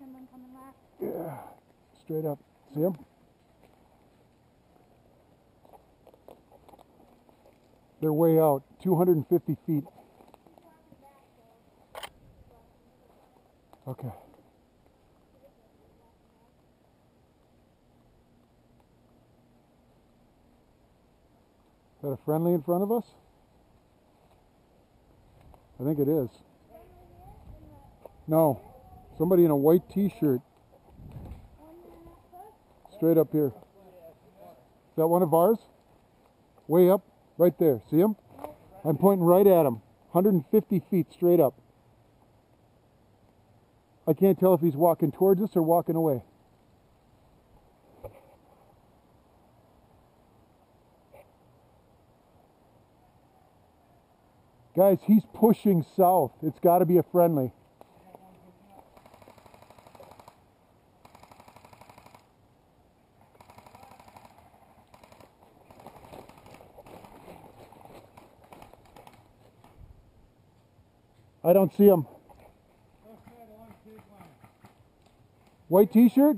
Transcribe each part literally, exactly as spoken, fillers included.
and then coming back. Yeah, straight up. See him? They're way out, two hundred fifty feet. Okay. Is that a friendly in front of us? I think it is. No. Somebody in a white t-shirt. Straight up here. Is that one of ours? Way up, right there. See him? I'm pointing right at him. one hundred fifty feet straight up. I can't tell if he's walking towards us or walking away. Guys, he's pushing south. It's got to be a friendly. I don't see him. White t-shirt?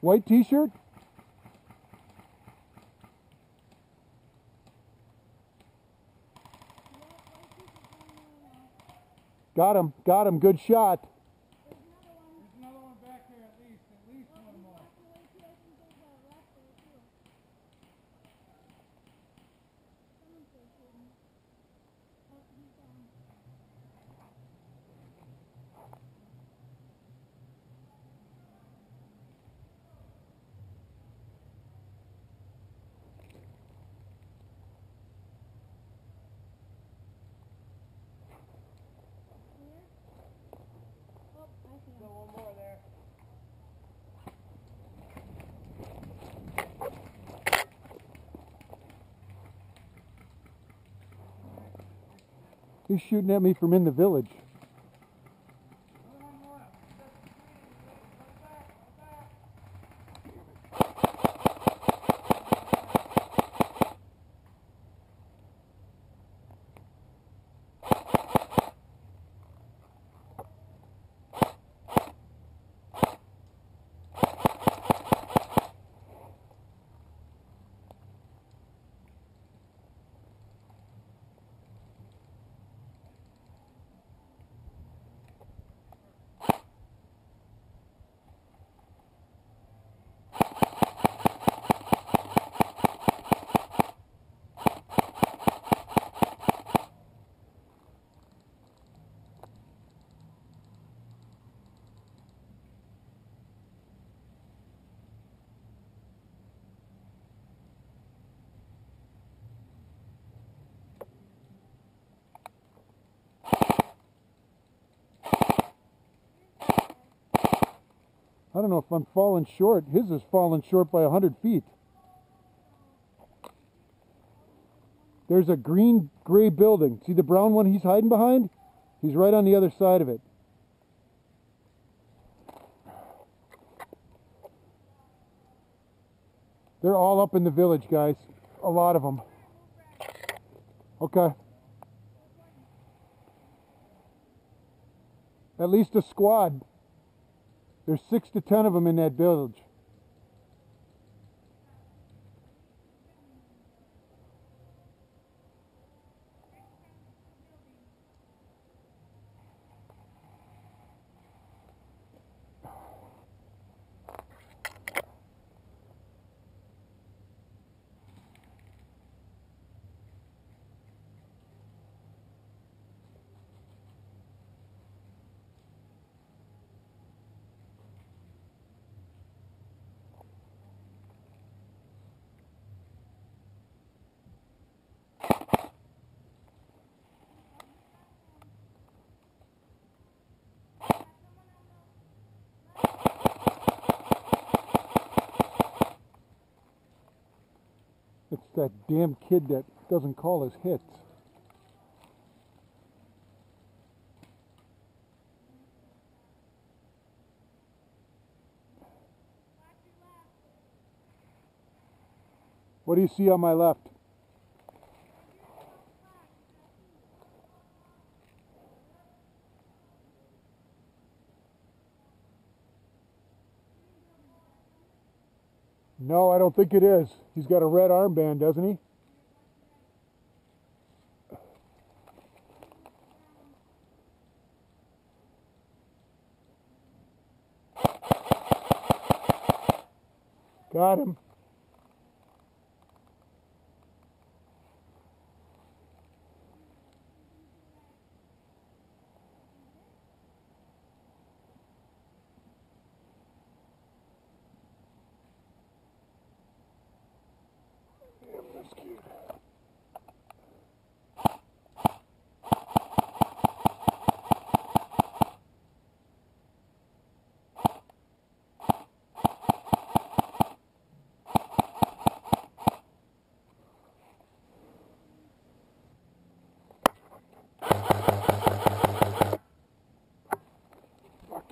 White t-shirt? Got him, got him, good shot. There's another one back there at least, at least one more. He's shooting at me from in the village. I don't know if I'm falling short. His is falling short by one hundred feet. There's a green gray building. See the brown one he's hiding behind? He's right on the other side of it. They're all up in the village, guys. A lot of them. Okay. At least a squad. There's six to ten of them in that village. It's that damn kid that doesn't call his hits. What do you see on my left? No, I don't think it is. He's got a red armband, doesn't he? Got him. Yeah, that's cute.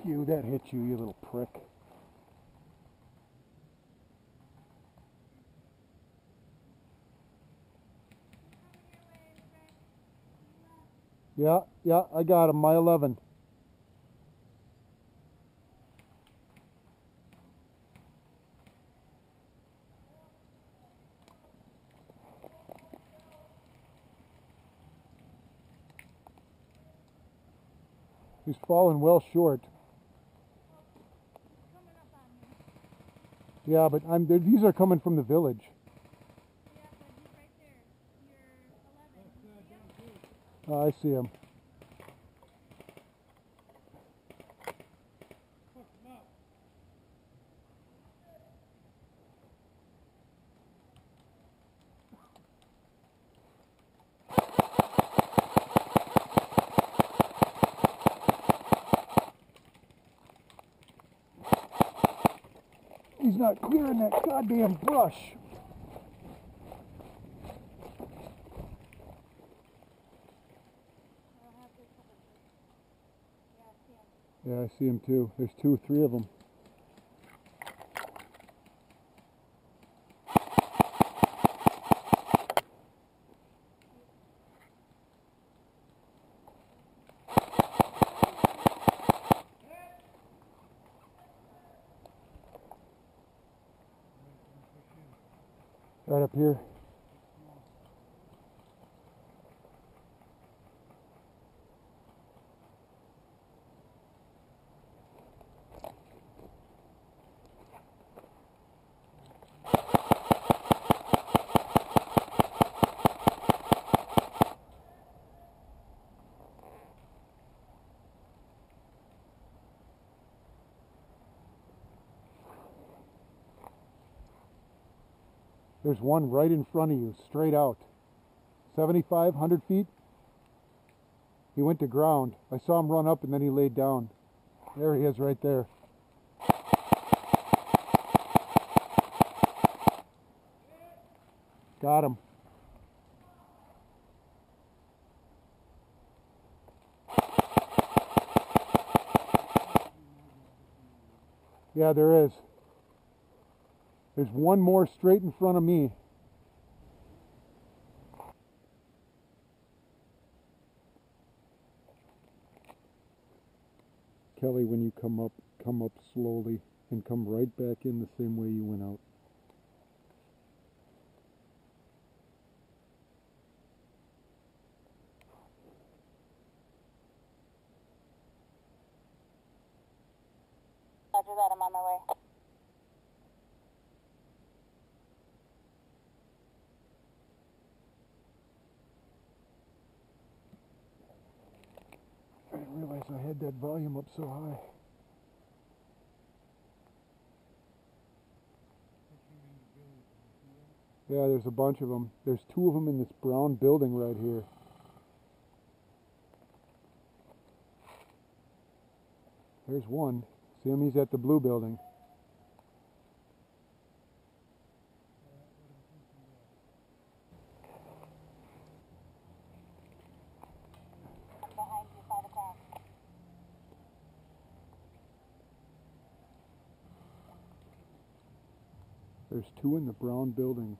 You, that hit you, you little prick. Yeah, yeah, I got him, my eleven. He's fallen well short. Yeah, but I'm, these are coming from the village. Oh, I see him. He's not clearing that goddamn brush. Yeah, I see him too. There's two, three of them. Right up here. There's one right in front of you, straight out. seventy-five, one hundred feet. He went to ground. I saw him run up and then he laid down. There he is right there. Got him. Yeah, there is. There's one more straight in front of me. Kelly, when you come up, come up slowly and come right back in the same way you went out. Roger that, I'm on my way. I had that volume up so high. Yeah, there's a bunch of them. There's two of them in this brown building right here. There's one. See him? He's at the blue building. There's two in the brown building.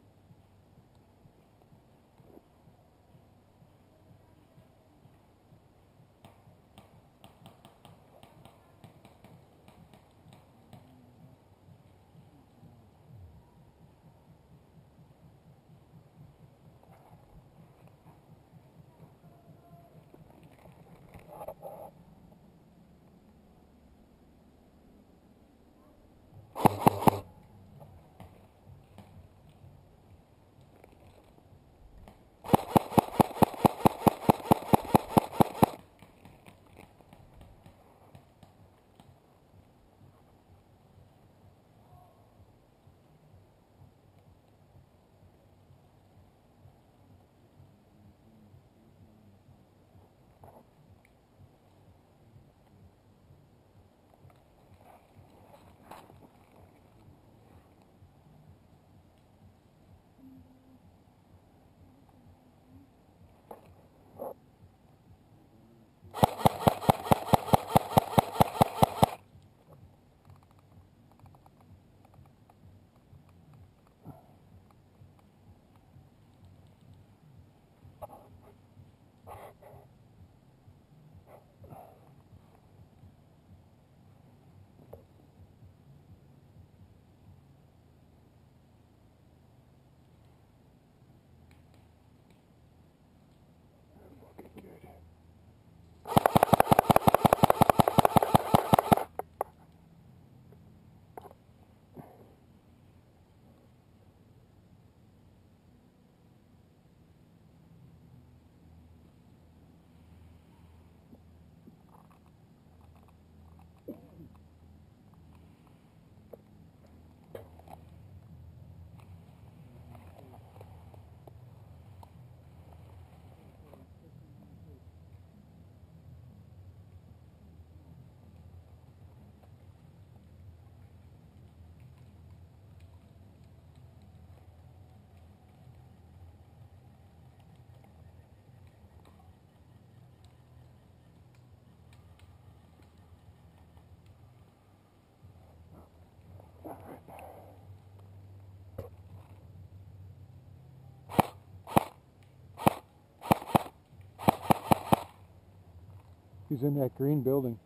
He's in that green building.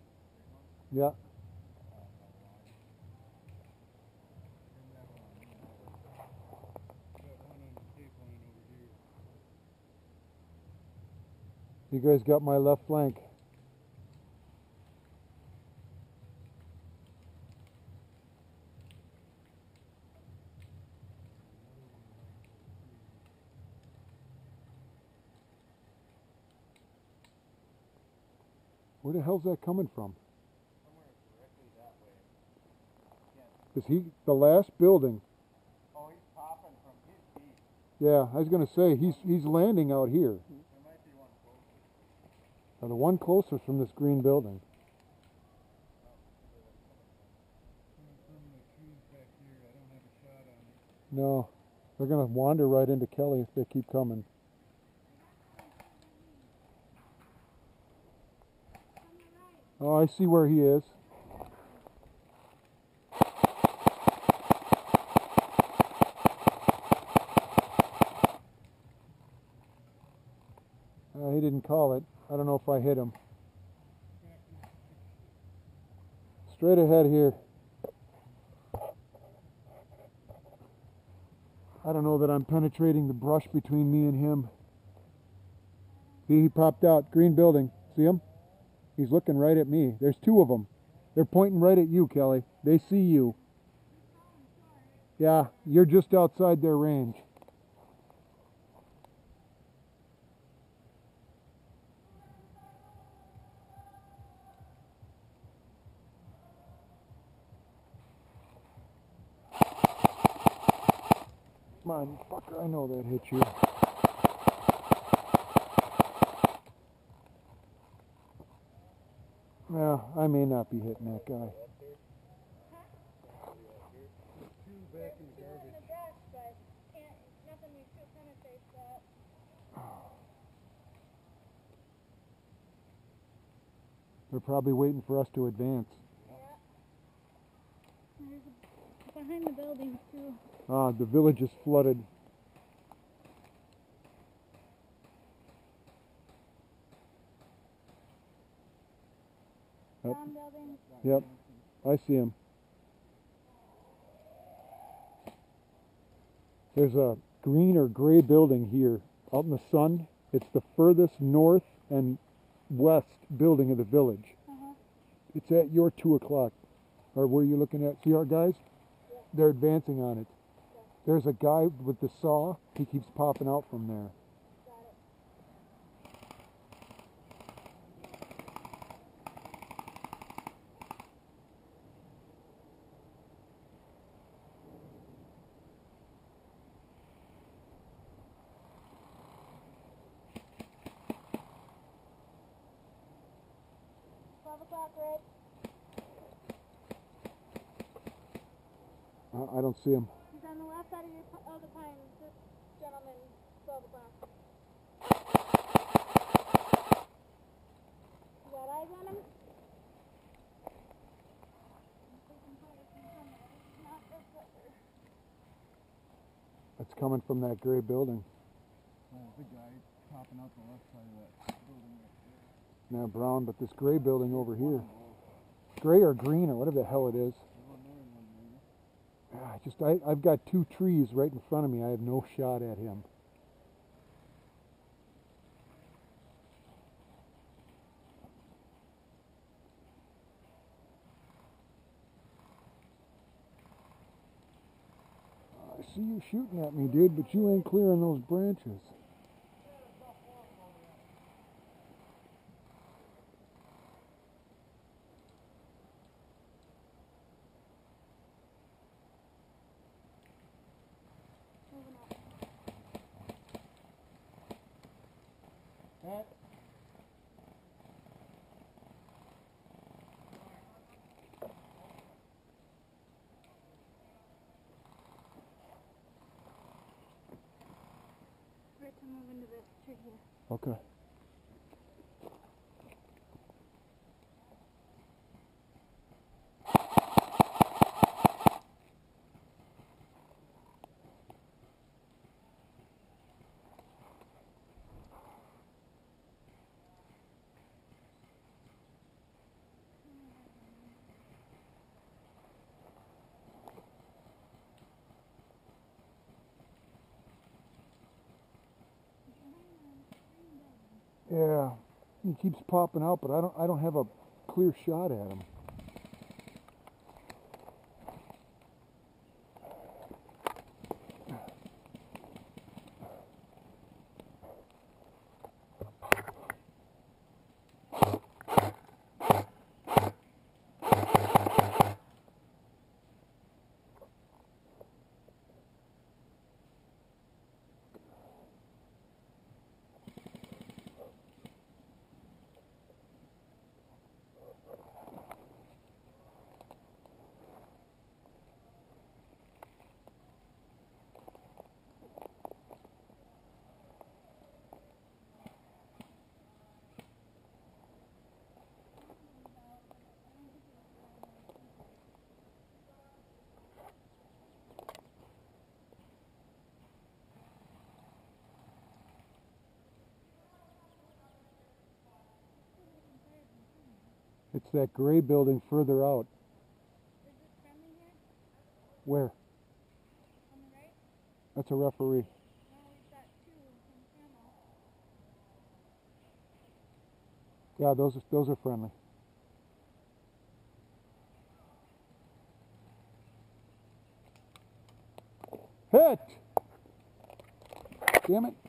Yeah. You guys got my left flank. Where the hell's that coming from? Somewhere directly that way. Is he the last building? Oh, he's popping from his feet. Yeah, I was gonna say he's he's landing out here. There might be one closer. Now, the one closer from this green building. No, they're gonna wander right into Kelly if they keep coming. Oh, I see where he is. Uh, he didn't call it. I don't know if I hit him. Straight ahead here. I don't know that I'm penetrating the brush between me and him. He, he popped out. Green building. See him? He's looking right at me. There's two of them. They're pointing right at you, Kelly. They see you. Yeah, you're just outside their range. Come on, fucker, I know that hit you. Well, I may not be hitting that guy. They're probably waiting for us to advance. Yeah. There's behind the building too. Ah, the village is flooded. Yep, I see him. There's a green or gray building here out in the sun. It's the furthest north and west building of the village. Uh-huh. It's at your two o'clock, or where you're looking at. See our guys? Yeah. They're advancing on it. Yeah. There's a guy with the saw. He keeps popping out from there. I don't see him. He's on the left side of your of the pine, this gentleman, twelve o'clock. You got eyes on him? It's coming from that gray building. Oh, the guy popping out the left side of that building right there. Now brown, but this gray building over here. Gray or green or whatever the hell it is. I just, I, I've got two trees right in front of me. I have no shot at him. I see you shooting at me, dude, but you ain't clearing those branches. Move into this tree here. Okay. He keeps popping out, but I don't, I don't have a clear shot at him. It's that gray building further out. Is it friendly here? Where? On the right? That's a referee. No, we've got two in camera. Yeah, those, those are friendly. Hit! Damn it.